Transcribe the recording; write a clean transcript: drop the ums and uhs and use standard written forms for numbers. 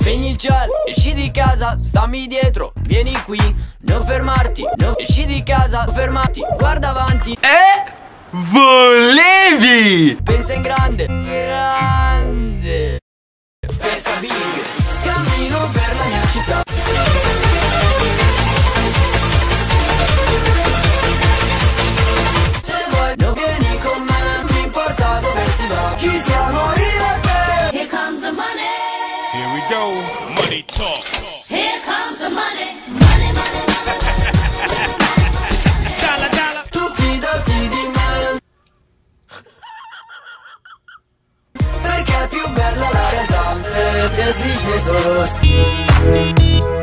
Spegni il gel, esci di casa, stammi dietro, vieni qui, non fermarti, non esci di casa, fermati, guarda avanti. E volevi! Pensa in grande, grande. Pensa big, cammino per la mia città. Se vuoi non vieni con me, non mi importa dove si va, ci siamo io e te. Here comes the money. Here we go, money talk. Here comes the money, money, money, money. Dalla, dalla. Tu fidati di me, perché è più bella la realtà, ed esiste solo.